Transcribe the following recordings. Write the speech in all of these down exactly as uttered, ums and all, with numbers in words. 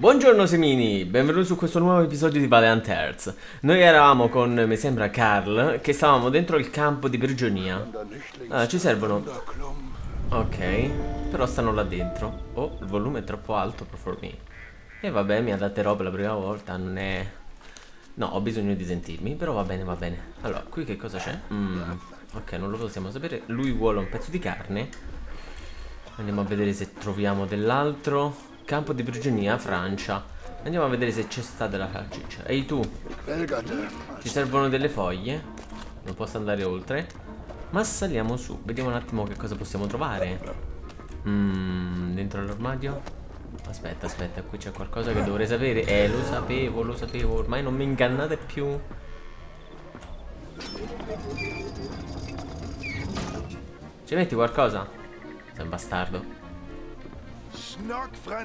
Buongiorno semini, benvenuti su questo nuovo episodio di Valiant Hearts. Noi eravamo con, mi sembra, Carl, che stavamo dentro il campo di prigionia. Ah, ci servono. Ok, però stanno là dentro. Oh, il volume è troppo alto for me. E vabbè, mi adatterò per la prima volta, non è... No, ho bisogno di sentirmi, però va bene, va bene. Allora, qui che cosa c'è? Mm, ok, non lo possiamo sapere. Lui vuole un pezzo di carne. Andiamo a vedere se troviamo dell'altro. Campo di prigionia, Francia. Andiamo a vedere se c'è stata della salsiccia. Ehi tu, ci servono delle foglie. Non posso andare oltre, ma saliamo su. Vediamo un attimo che cosa possiamo trovare. mm, Dentro all'armadio. Aspetta, aspetta, qui c'è qualcosa che dovrei sapere. Eh, lo sapevo, lo sapevo. Ormai non mi ingannate più. Ci metti qualcosa? Sei un bastardo.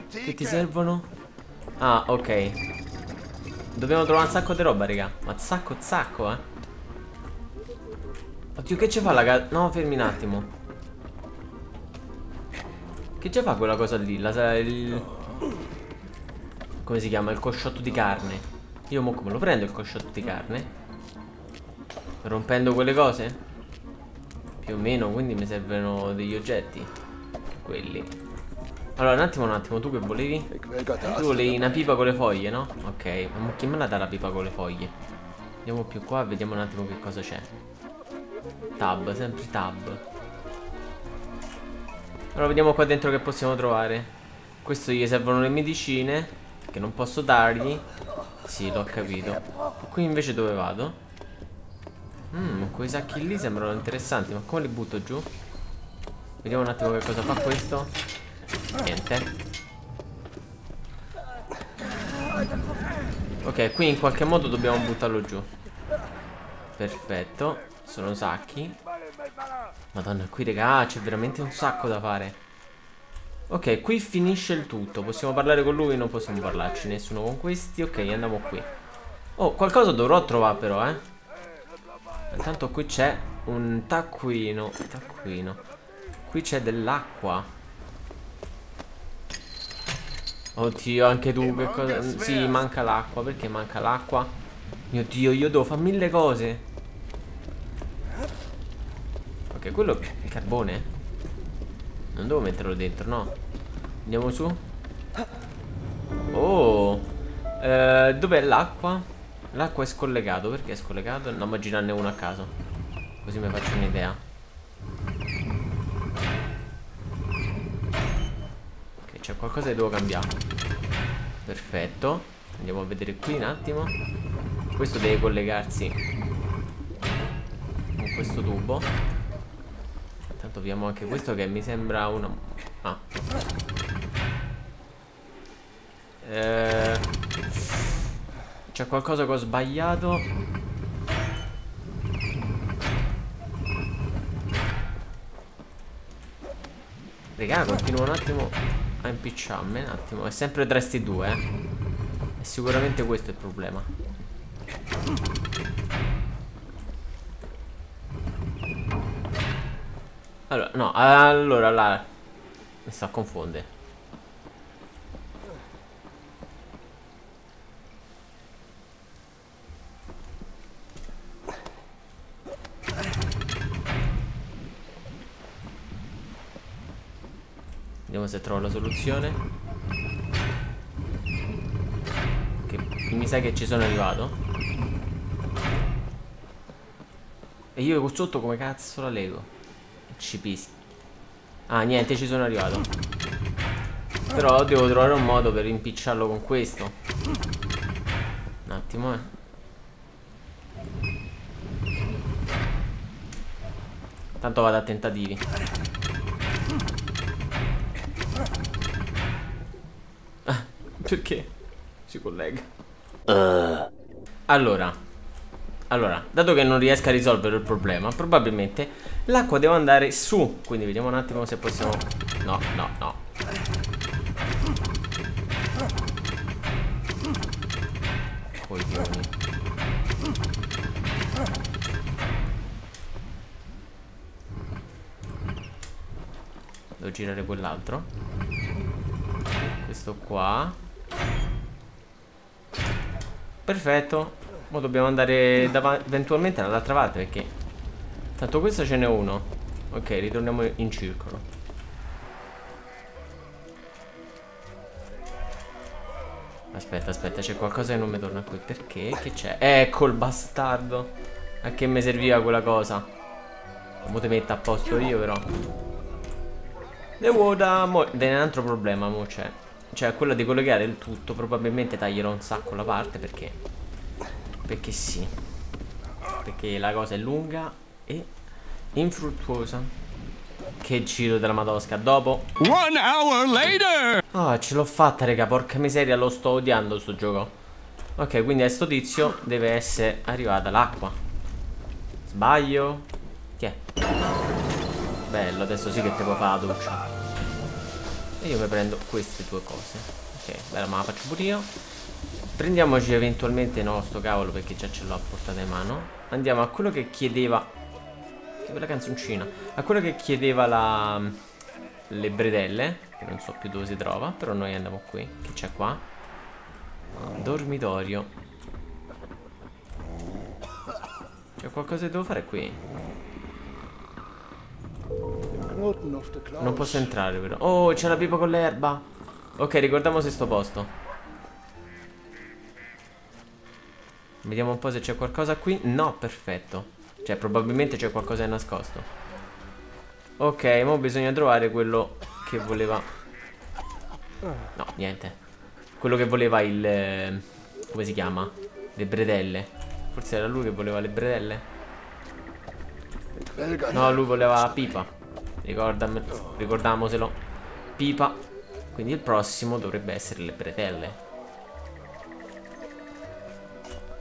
Che ti servono? Ah, ok. Dobbiamo trovare un sacco di roba, raga. Ma sacco, sacco, eh. Oddio, che ci fa la ca... No, fermi un attimo. Che ci fa quella cosa lì? La... Il... Come si chiama? Il cosciotto di carne. Io mo come lo prendo il cosciotto di carne? Rompendo quelle cose? Più o meno, quindi mi servono degli oggetti. Quelli. Allora, un attimo, un attimo, tu che volevi? Tu volevi una pipa con le foglie, no? Ok, ma chi me la dà la pipa con le foglie? Andiamo più qua e vediamo un attimo che cosa c'è. Tab, sempre tab. Allora, vediamo qua dentro che possiamo trovare. Questo gli servono le medicine, che non posso dargli. Sì, l'ho capito. Qui invece dove vado? Mmm, quei sacchi lì sembrano interessanti, ma come li butto giù? Vediamo un attimo che cosa fa questo. Niente. Ok, qui in qualche modo dobbiamo buttarlo giù. Perfetto. Sono sacchi. Madonna, qui raga, c'è veramente un sacco da fare. Ok, qui finisce il tutto. Possiamo parlare con lui, non possiamo parlarci. Nessuno con questi, ok, andiamo qui. Oh, qualcosa dovrò trovare però, eh. Intanto qui c'è un taccuino. Taccuino. Qui c'è dell'acqua. Oddio, anche tu che cosa... Sì, manca l'acqua. Perché manca l'acqua? Mio Dio, io devo fare mille cose. Ok, quello è il carbone. Non devo metterlo dentro, no. Andiamo su. Oh, eh, dov'è l'acqua? L'acqua è scollegato. Perché è scollegato? Andiamo a girarne uno a caso, così mi faccio un'idea. C'è qualcosa che devo cambiare. Perfetto. Andiamo a vedere qui un attimo. Questo deve collegarsi con questo tubo. Intanto abbiamo anche questo che mi sembra una... Ah eh... C'è qualcosa che ho sbagliato. Raga, continuo un attimo a impicciarmi un attimo. È sempre tra sti due, eh. È sicuramente questo il problema. Allora, no, allora là mi sta a confondere. Vediamo se trovo la soluzione. Ok, mi sa che ci sono arrivato. E io con sotto come cazzo la lego? Ci pischi. Ah, niente, ci sono arrivato. Però devo trovare un modo per impicciarlo con questo. Un attimo, eh. Tanto vado a tentativi. Perché si collega. uh. Allora Allora dato che non riesco a risolvere il problema, probabilmente l'acqua deve andare su. Quindi vediamo un attimo se possiamo... No, no, no. Coglioni. Devo girare quell'altro. Questo qua. Perfetto. Ora dobbiamo andare eventualmente dall'altra parte, perché tanto questo ce n'è uno. Ok, ritorniamo in circolo. Aspetta, aspetta, c'è qualcosa che non mi torna qui. Perché? Che c'è? Ecco il bastardo. A che mi serviva quella cosa? Mo te metto a posto io però. Devo da... Mo... È un altro problema, mo c'è. Cioè, quello di collegare il tutto. Probabilmente taglierò un sacco la parte perché... Perché sì. Perché la cosa è lunga e infruttuosa. Che giro della madosca. Dopo... One hour later! Ah, ce l'ho fatta, raga. Porca miseria, lo sto odiando sto gioco. Ok, quindi a sto tizio deve essere arrivata l'acqua. Sbaglio? Tiè. Bello, adesso sì che te puoi fare la doccia. E io mi prendo queste due cose. Ok, bella, ma la faccio pure io. Prendiamoci eventualmente, no, sto cavolo, perché già ce l'ho a portata in mano. Andiamo a quello che chiedeva. Che bella canzoncina. A quello che chiedeva la... le bretelle, che non so più dove si trova. Però noi andiamo qui. Che c'è qua? Dormitorio. C'è qualcosa che devo fare qui? Non posso entrare però. Oh, c'è la pipa con l'erba. Ok, ricordiamoci sto posto. Vediamo un po' se c'è qualcosa qui. No, perfetto. Cioè, probabilmente c'è qualcosa di nascosto. Ok, mo bisogna trovare quello che voleva. No, niente. Quello che voleva il... Come si chiama? Le bretelle. Forse era lui che voleva le bretelle. No, lui voleva la pipa. Ricordamoselo. Pipa. Quindi il prossimo dovrebbe essere le bretelle.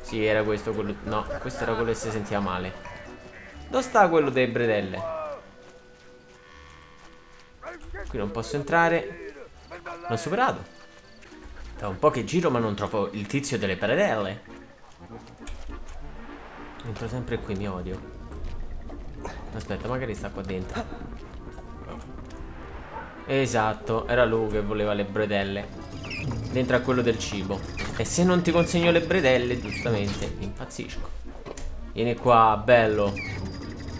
Sì, era questo quello. No, questo era quello che si sentiva male. Dove sta quello delle bretelle? Qui non posso entrare. L'ho superato. Da un po' che giro ma non trovo il tizio delle bretelle. Entro sempre qui, mi odio. Aspetta, magari sta qua dentro. Esatto, era lui che voleva le bretelle. Dentro a quello del cibo. E se non ti consegno le bretelle, giustamente impazzisco. Vieni qua, bello.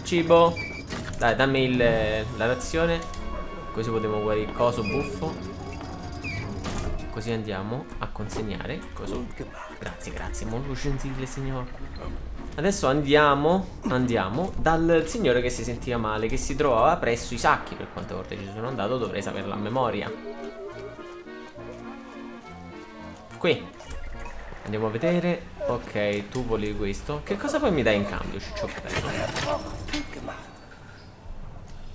Cibo. Dai, dammi il, la razione. Così potremo guarire il coso buffo. Così andiamo a consegnare coso. Grazie, grazie, molto gentile signor. Adesso andiamo, andiamo dal signore che si sentiva male, che si trovava presso i sacchi. Per quante volte ci sono andato dovrei saperla a memoria. Qui. Andiamo a vedere. Ok, tu volevi questo. Che cosa poi mi dai in cambio, ciccio?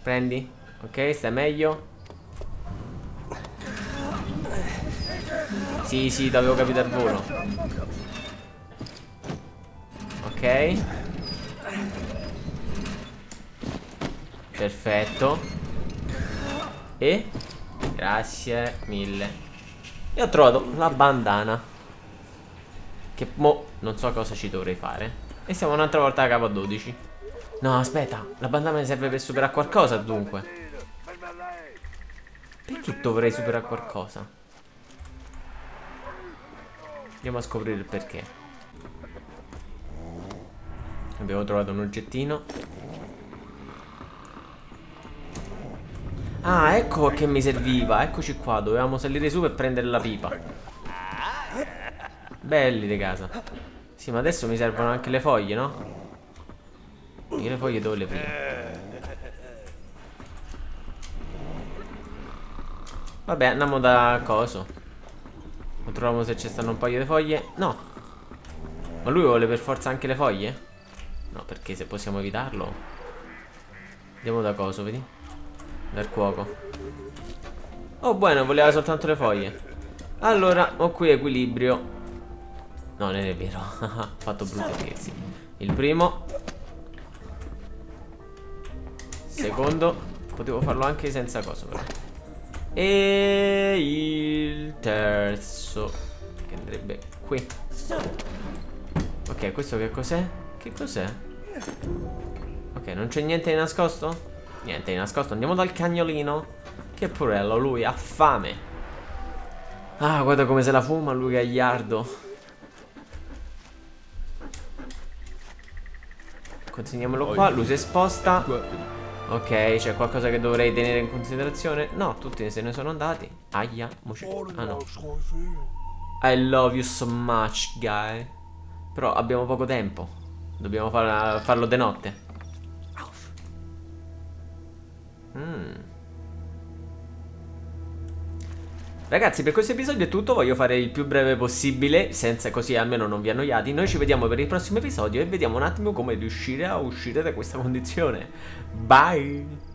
Prendi. Ok, stai meglio. Sì, sì, l'avevo capito al volo. Ok. Perfetto. E grazie mille. E ho trovato la bandana. Che mo non so cosa ci dovrei fare. E siamo un'altra volta a K dodici. No, aspetta, la bandana mi serve per superare qualcosa, dunque. Perché dovrei superare qualcosa? Andiamo a scoprire il perché. Abbiamo trovato un oggettino. Ah, ecco che mi serviva. Eccoci qua, dovevamo salire su per prendere la pipa. Belli di casa. Sì, ma adesso mi servono anche le foglie, no? Io le foglie dove le prima? Vabbè, andiamo da coso. Controlliamo se ci stanno un paio di foglie. No. Ma lui vuole per forza anche le foglie? No, perché se possiamo evitarlo. Andiamo da coso, vedi? Dal cuoco. Oh, buono, voleva soltanto le foglie. Allora, ho qui equilibrio. No, non è vero. Fatto brutti scherzi. Il primo. Secondo. Potevo farlo anche senza coso, però. E il terzo, che andrebbe qui. Ok, questo che cos'è? Che cos'è? Ok, non c'è niente di nascosto? Niente di nascosto, andiamo dal cagnolino. Che purello, lui ha fame. Ah, guarda come se la fuma lui, gagliardo. Consegniamolo qua. Luce sposta. Ok, c'è qualcosa che dovrei tenere in considerazione? No, tutti se ne sono andati. Aia. Ah no. I love you so much, guy. Però abbiamo poco tempo. Dobbiamo far, farlo di notte. mm. Ragazzi, per questo episodio è tutto. Voglio fare il più breve possibile, senza, così almeno non vi annoiati. Noi ci vediamo per il prossimo episodio e vediamo un attimo come riuscire a uscire da questa condizione. Bye.